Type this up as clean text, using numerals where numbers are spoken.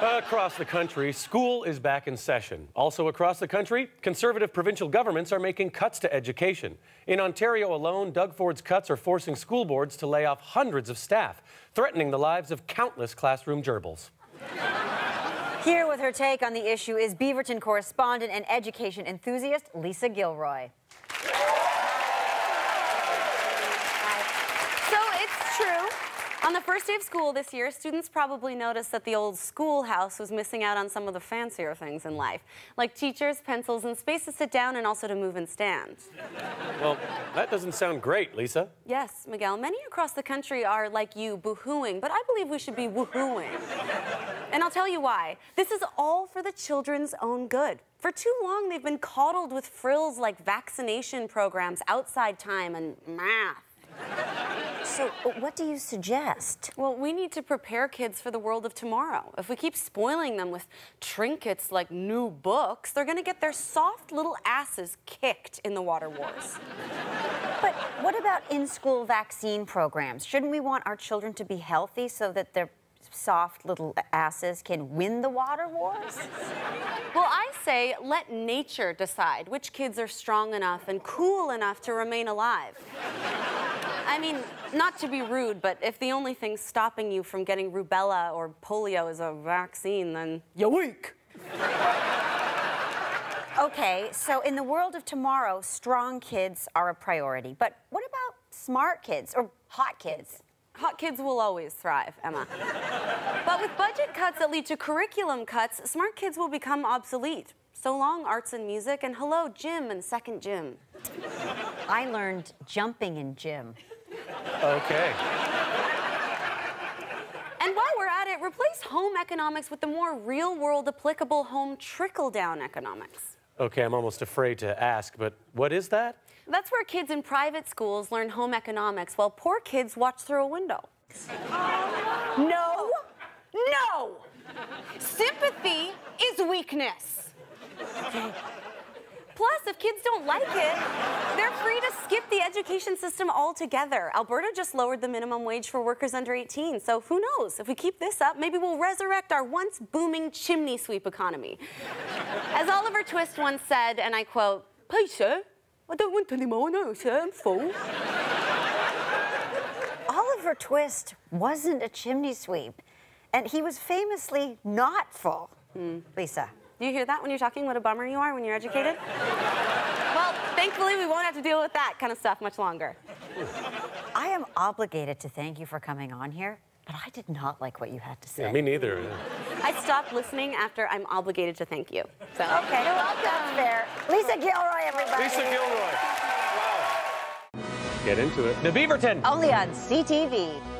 Across the country, school is back in session. Also across the country, conservative provincial governments are making cuts to education. In Ontario alone, Doug Ford's cuts are forcing school boards to lay off hundreds of staff, threatening the lives of countless classroom gerbils. Here with her take on the issue is Beaverton correspondent and education enthusiast Lisa Gilroy. On the first day of school this year, students probably noticed that the old schoolhouse was missing out on some of the fancier things in life, like teachers, pencils, and space to sit down and also to move and stand. Well, that doesn't sound great, Lisa. Yes, Miguel, many across the country are like you, boo-hooing, but I believe we should be woo-hooing. And I'll tell you why. This is all for the children's own good. For too long, they've been coddled with frills like vaccination programs, outside time, and math. So, what do you suggest? Well, we need to prepare kids for the world of tomorrow. If we keep spoiling them with trinkets like new books, they're gonna get their soft little asses kicked in the water wars. But what about in-school vaccine programs? Shouldn't we want our children to be healthy so that they're soft little asses can win the water wars? Well, I say let nature decide which kids are strong enough and cool enough to remain alive. I mean, not to be rude, but if the only thing stopping you from getting rubella or polio is a vaccine, then you're weak. Okay, so in the world of tomorrow, strong kids are a priority. But what about smart kids or hot kids? Hot kids will always thrive, Emma. But with budget cuts that lead to curriculum cuts, smart kids will become obsolete. So long, arts and music, and hello, gym and second gym. I learned jumping in gym. Okay. And while we're at it, replace home economics with the more real-world applicable home trickle-down economics. Okay, I'm almost afraid to ask, but what is that? That's where kids in private schools learn home economics while poor kids watch through a window. No, no! Sympathy is weakness. Plus, if kids don't like it, they're free to skip the education system altogether. Alberta just lowered the minimum wage for workers under 18, so who knows? If we keep this up, maybe we'll resurrect our once-booming chimney sweep economy. As Oliver Twist once said, and I quote, "Please, sir, I don't want any more now, sir, I'm full." Oliver Twist wasn't a chimney sweep, and he was famously not full. Lisa. Do you hear that when you're talking? What a bummer you are when you're educated. Well, thankfully, we won't have to deal with that kind of stuff much longer. I am obligated to thank you for coming on here, but I did not like what you had to say. Yeah, me neither. I stopped listening after I'm obligated to thank you. So. Okay, you're welcome. There. Lisa Gilroy, everybody. Lisa Gilroy. Wow. Get into it. The Beaverton. Only on CTV.